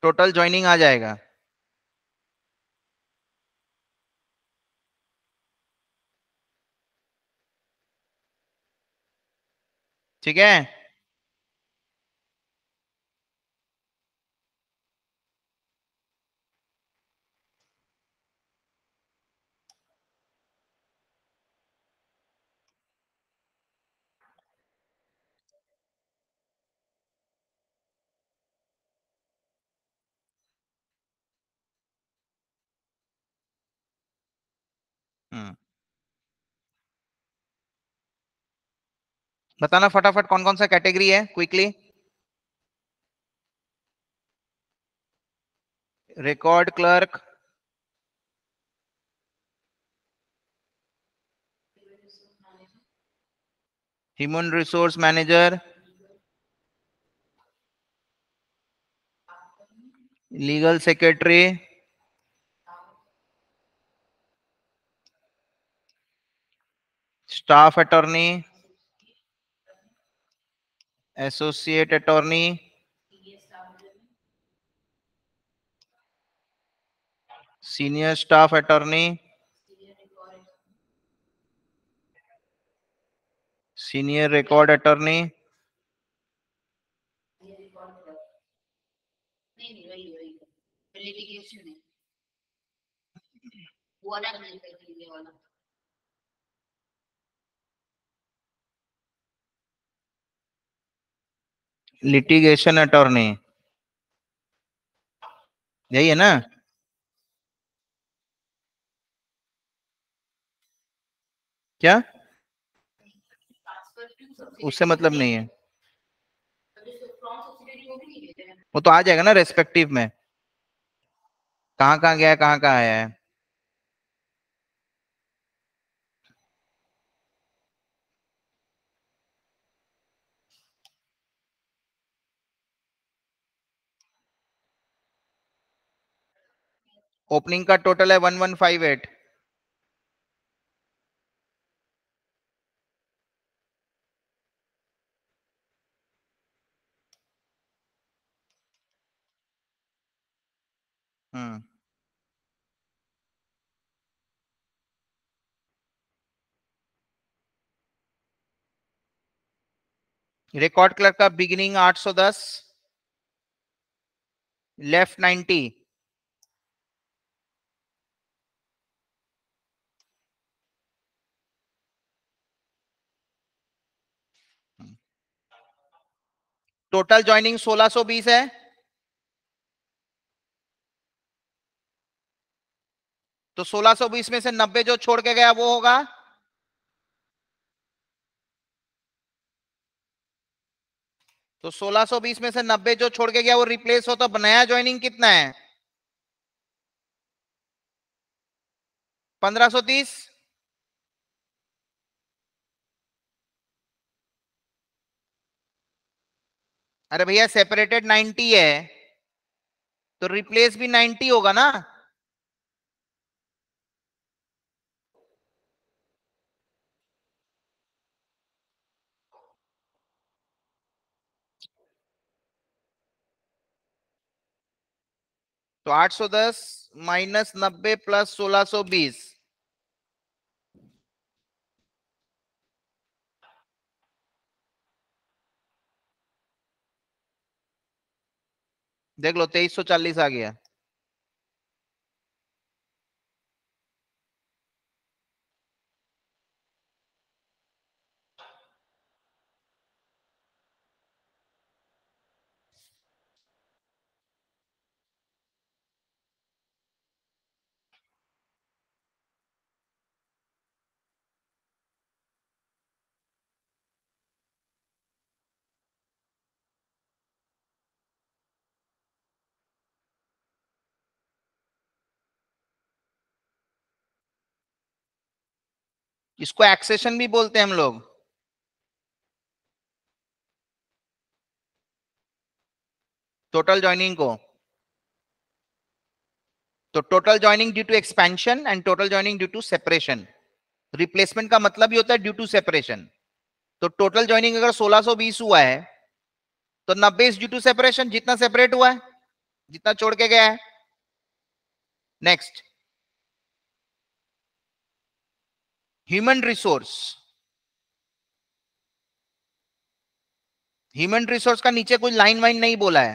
2 ज्वाइनिंग आ जाएगा। ठीक है, बताना फटाफट कौन कौन सा कैटेगरी है quickly. Record clerk, human resource manager, legal secretary, staff attorney, associate attorney, senior staff attorney, senior record attorney, litigation attorney, यही है ना। क्या उससे मतलब नहीं है, वो तो आ जाएगा ना रेस्पेक्टिव में, कहाँ गया है, कहाँ आया है। ओपनिंग का टोटल है 1158। रिकॉर्ड क्लर्क का बिगिनिंग 810, लेफ्ट 90, टोटल ज्वाइनिंग 1620 है। तो 1620 में से 90 जो छोड़ के गया वो होगा 1620 में से 90 जो छोड़ के गया वो रिप्लेस हो, तो नया ज्वाइनिंग कितना है 1530। अरे भैया सेपरेटेड 90 है तो रिप्लेस भी 90 होगा ना। तो 810 माइनस 90 प्लस 1620, देख लो 2340 आ गया। इसको एक्सेशन भी बोलते हैं हम लोग। टोटल जॉइनिंग को, तो total joining due to expansion and total joining due to separation. Replacement का मतलब ही होता है ड्यू टू सेपरेशन। तो टोटल जॉइनिंग अगर 1620 हुआ है तो 90 ड्यू टू सेपरेशन, जितना सेपरेट हुआ है, जितना छोड़ के गया है। Next human resource, human resource का नीचे कोई लाइन वाइन नहीं बोला है,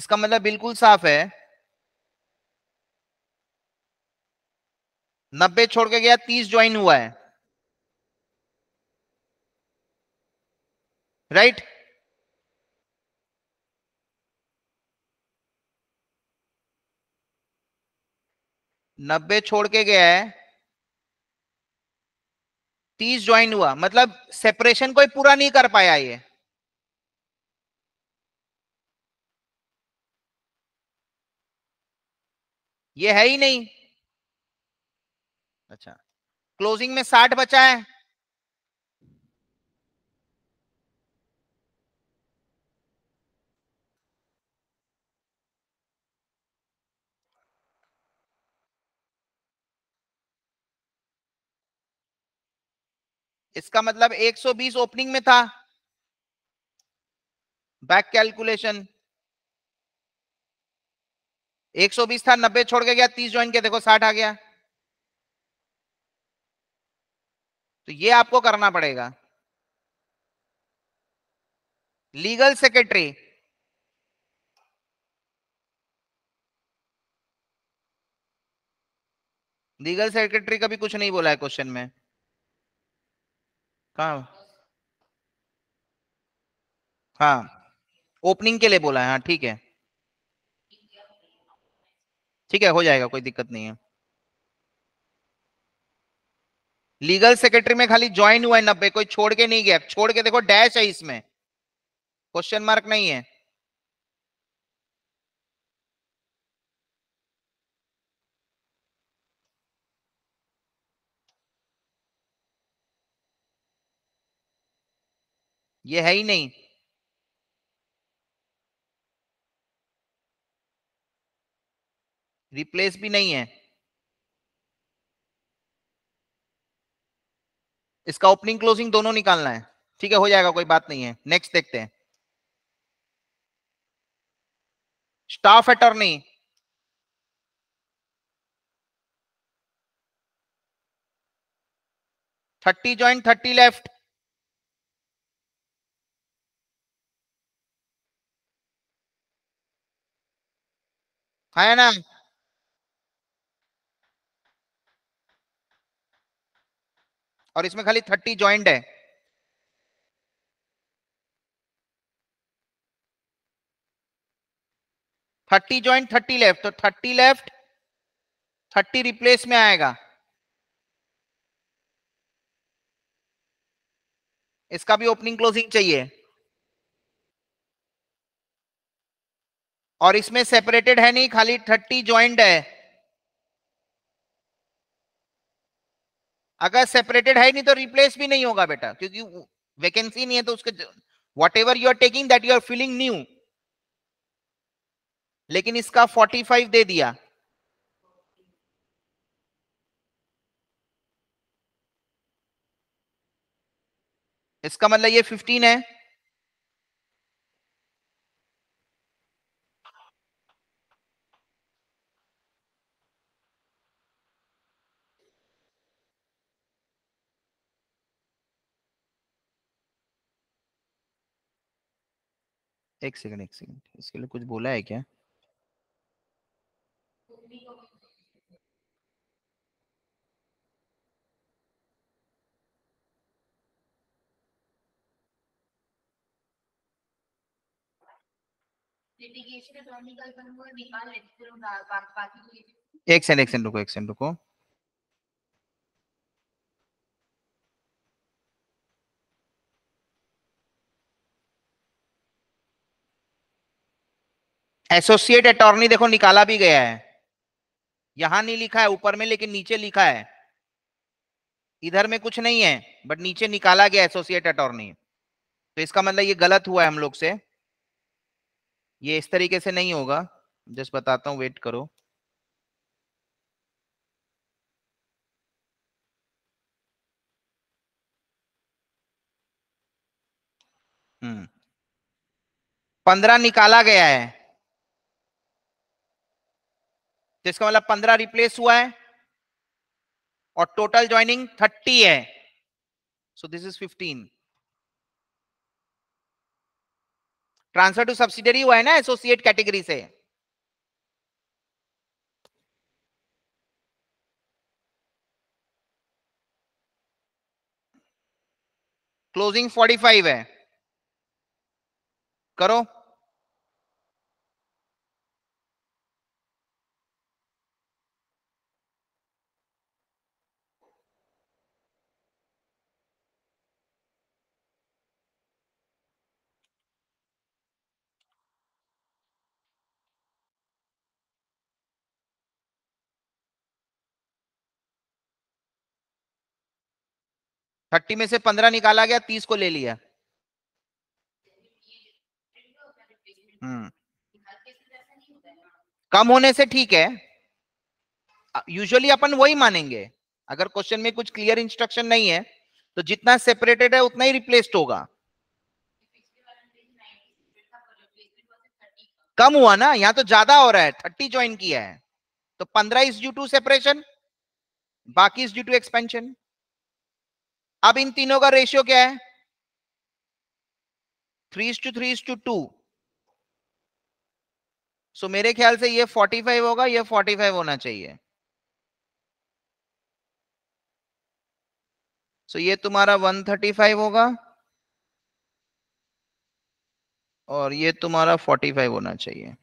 इसका मतलब बिल्कुल साफ है 90 छोड़ के गया 30 ज्वाइन हुआ है, राइट। नब्बे छोड़ के गया है 30 ज्वाइन हुआ, मतलब सेपरेशन कोई पूरा नहीं कर पाया ये। ये है ही नहीं। अच्छा, क्लोजिंग में 60 बचा है, इसका मतलब 120 ओपनिंग में था। बैक कैलकुलेशन 120 था, 90 छोड़ के गया, 30 ज्वाइन के, देखो 60 आ गया। तो ये आपको करना पड़ेगा। लीगल सेक्रेटरी, लीगल सेक्रेटरी कभी कुछ नहीं बोला है क्वेश्चन में, कहाँ? हाँ, ओपनिंग के लिए बोला है। हाँ ठीक है, ठीक है, हो जाएगा, कोई दिक्कत नहीं है। लीगल सेक्रेटरी में खाली ज्वाइन हुआ है 90, कोई छोड़ के नहीं गया। छोड़ के देखो डैश है, इसमें क्वेश्चन मार्क नहीं है। ये है ही नहीं। रिप्लेस भी नहीं है। इसका ओपनिंग क्लोजिंग दोनों निकालना है। ठीक है, हो जाएगा, कोई बात नहीं है। नेक्स्ट देखते हैं, staff attorney. Thirty join, 30 left. है ना, और इसमें खाली 30 ज्वाइंट है। थर्टी ज्वाइंट, 30 लेफ्ट, तो 30 लेफ्ट, 30 रिप्लेस में आएगा। इसका भी ओपनिंग क्लोजिंग चाहिए, और इसमें सेपरेटेड है नहीं, खाली 30 ज्वाइंट है। अगर सेपरेटेड है नहीं तो रिप्लेस भी नहीं होगा बेटा, क्योंकि वैकेंसी नहीं है। तो उसके whatever you are taking that you are feeling new. लेकिन इसका 45 दे दिया, इसका मतलब ये 15 है। एक सेकंड, एक सेकंड, इसके लिए कुछ बोला है क्या? एक सेकंड, एक सेकंड रुको, एक सेकंड रुको। एसोसिएट अटॉर्नी देखो निकाला भी गया है, यहां नहीं लिखा है ऊपर में, लेकिन नीचे लिखा है। इधर में कुछ नहीं है, बट नीचे निकाला गया एसोसिएट अटॉर्नी। तो इसका मतलब ये गलत हुआ है हम लोग से, ये इस तरीके से नहीं होगा। जस्ट बताता हूं, वेट करो। हम्म, 15 निकाला गया है, इसका मतलब 15 रिप्लेस हुआ है, और टोटल ज्वाइनिंग 30 है। So this is 15। Transfer to subsidiary हुआ है ना एसोसिएट कैटेगरी से। क्लोजिंग 45 है, करो। 30 में से 15 निकाला गया, 30 को ले लिया। कम होने से ठीक है, यूजुअली अपन वही मानेंगे। अगर क्वेश्चन में कुछ क्लियर इंस्ट्रक्शन नहीं है तो जितना सेपरेटेड है उतना ही रिप्लेस्ड होगा। कम हुआ ना, यहाँ तो ज्यादा हो रहा है, 30 ज्वाइन किया है तो 15 इज ड्यू टू सेपरेशन, बाकी इज ड्यू टू एक्सपेंशन। अब इन तीनों का रेशियो क्या है? 3:3:2। सो मेरे ख्याल से ये 45 होगा, ये 45 होना चाहिए। सो ये तुम्हारा 135 होगा और ये तुम्हारा 45 होना चाहिए।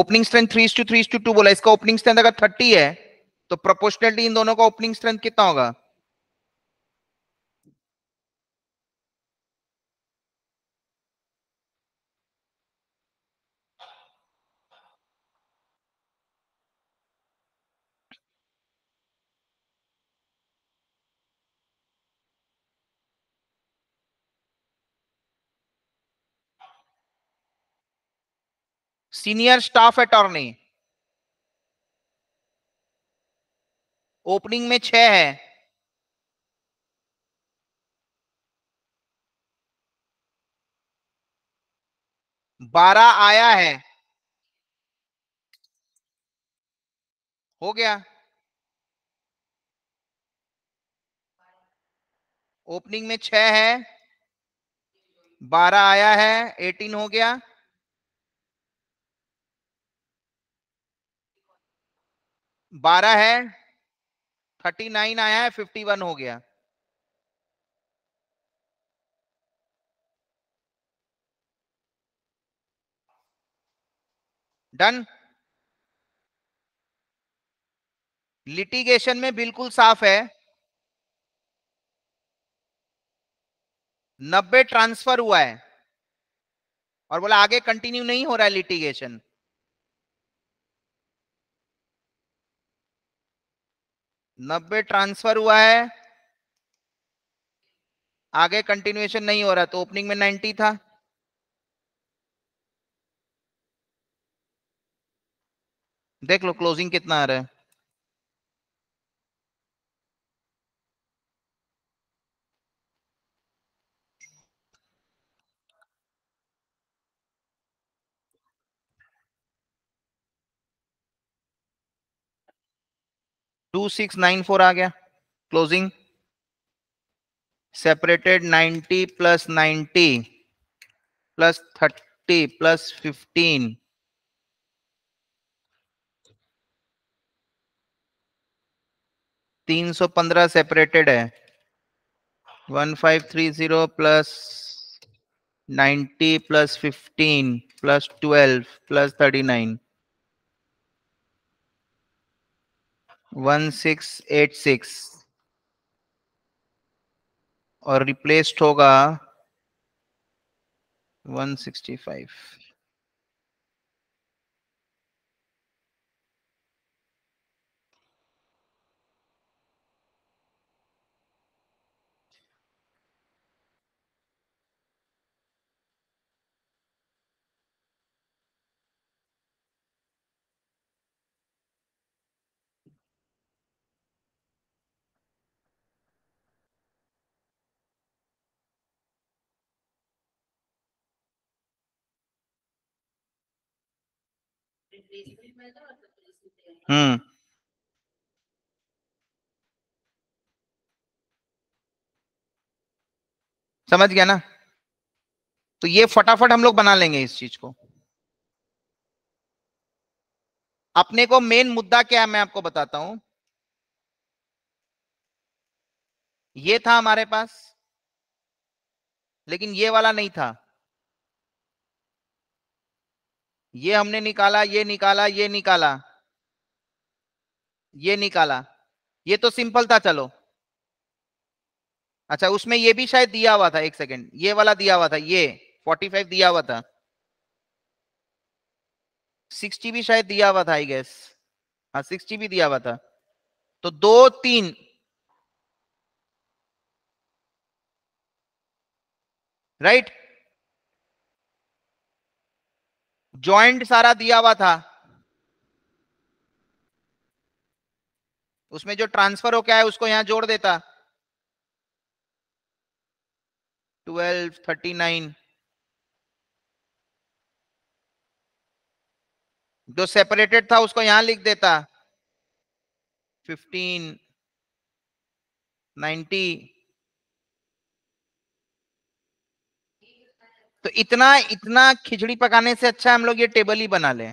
ओपनिंग स्ट्रेंथ 3:3:2 बोला, इसका ओपनिंग स्ट्रेंथ अगर 30 है तो प्रोपोर्शनली इन दोनों का ओपनिंग स्ट्रेंथ कितना होगा? सीनियर स्टाफ अटॉर्नी ओपनिंग में 6 है, बारह आया है, हो गया। ओपनिंग में 6 है, 12 आया है, 18 हो गया। बारह है, 39 आया है, 51 हो गया। डन। लिटिगेशन में बिल्कुल साफ है, 90 ट्रांसफर हुआ है और बोला आगे कंटिन्यू नहीं हो रहा है लिटिगेशन। ट्रांसफर हुआ है, आगे कंटिन्यूएशन नहीं हो रहा, तो ओपनिंग में 90 था। देख लो क्लोजिंग कितना आ रहा है, 2694 आ गया। Closing separated 90 + 90 + 30 + 15। $315 सेपरेटेड है, 1530 + 90 + 15 + 12 + 39 1686 और रिप्लेस्ड होगा 165। समझ गया ना? तो ये फटाफट हम लोग बना लेंगे इस चीज को। अपने को मेन मुद्दा क्या है मैं आपको बताता हूं। ये था हमारे पास, लेकिन ये वाला नहीं था। ये हमने निकाला, ये निकाला, ये निकाला, ये निकाला, ये तो सिंपल था। चलो अच्छा, उसमें ये भी शायद दिया हुआ था, एक सेकेंड, ये वाला दिया हुआ था, ये 45 दिया हुआ था, 60 भी शायद दिया हुआ था आई गेस। हाँ 60 भी दिया हुआ था। तो 2 3 राइट, जॉइंट सारा दिया हुआ था, उसमें जो ट्रांसफर हो क्या है उसको यहां जोड़ देता 12, 39, जो सेपरेटेड था उसको यहां लिख देता 15, 90. तो इतना इतना खिचड़ी पकाने से अच्छा हम लोग ये टेबल ही बना लें।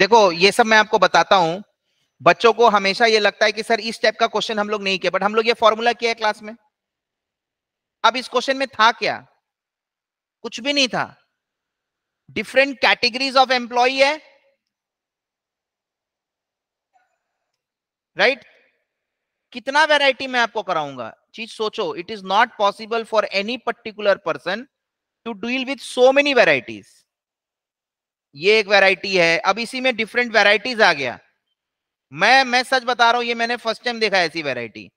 देखो ये सब मैं आपको बताता हूं, बच्चों को हमेशा ये लगता है कि सर इस टाइप का क्वेश्चन हम लोग नहीं किया, बट हम लोग ये फॉर्मूला किया है क्लास में। अब इस क्वेश्चन में था क्या? कुछ भी नहीं था। डिफरेंट कैटेगरीज ऑफ एम्प्लॉय है, राइट? कितना वैरायटी मैं आपको कराऊंगा, चीज सोचो। It is not possible for any particular person to deal with so many varieties. ये एक वैरायटी है, अब इसी में डिफरेंट वैरायटीज आ गया। मैं सच बता रहा हूं, ये मैंने फर्स्ट टाइम देखा ऐसी वैरायटी।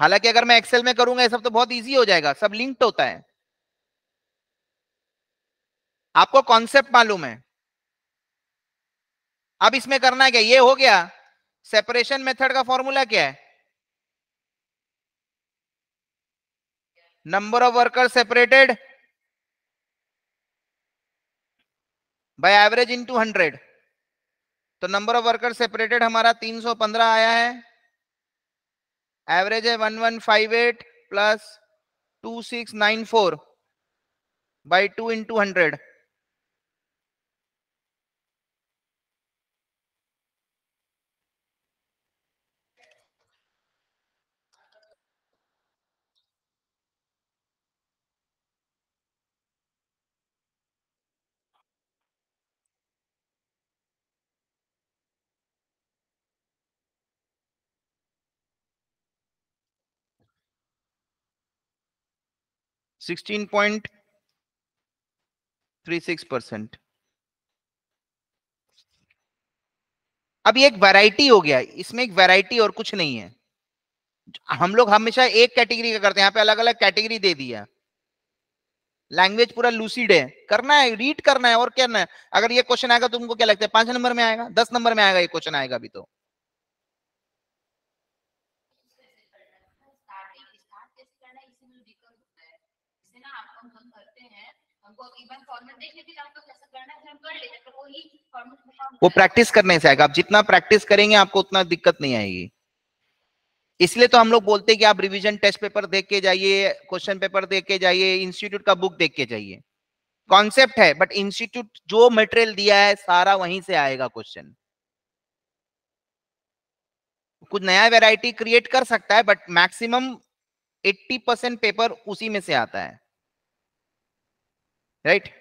हालांकि अगर मैं एक्सेल में करूंगा ये सब तो बहुत इजी हो जाएगा, सब लिंक्ड होता है। आपको कॉन्सेप्ट मालूम है, अब इसमें करना है क्या? ये हो गया। सेपरेशन मेथड का फॉर्मूला क्या है? Number of worker separated by average into 100। तो नंबर ऑफ वर्कर सेपरेटेड हमारा 315 आया है, एवरेज है 1158 प्लस 2694 बाई 2 इंटू 100।16.36%। अब ये एक वैरायटी हो गया, इसमें एक वैरायटी और कुछ नहीं है। हम लोग हमेशा एक कैटेगरी का करते हैं, यहाँ पे अलग अलग कैटेगरी दे दिया। लैंग्वेज पूरा लूसिड है, करना है, रीड करना है और करना है। अगर ये क्वेश्चन आएगा तुमको क्या लगता है 5 नंबर में आएगा, 10 नंबर में आएगा? ये क्वेश्चन आएगा अभी तो। वो प्रैक्टिस करने से आएगा। आप जितना प्रैक्टिस करेंगे आपको उतना दिक्कत नहीं आएगी। इसलिए तो हम लोग बोलते हैं कि आप रिवीजन टेस्ट पेपर देख के जाइए, क्वेश्चन पेपर देख के जाइए, इंस्टीट्यूट का बुक देख के जाइए। कॉन्सेप्ट है बट इंस्टीट्यूट जो मटेरियल दिया है सारा वहीं से आएगा क्वेश्चन। कुछ नया वेराइटी क्रिएट कर सकता है बट मैक्सिमम 80% पेपर उसी में से आता है, राइट right?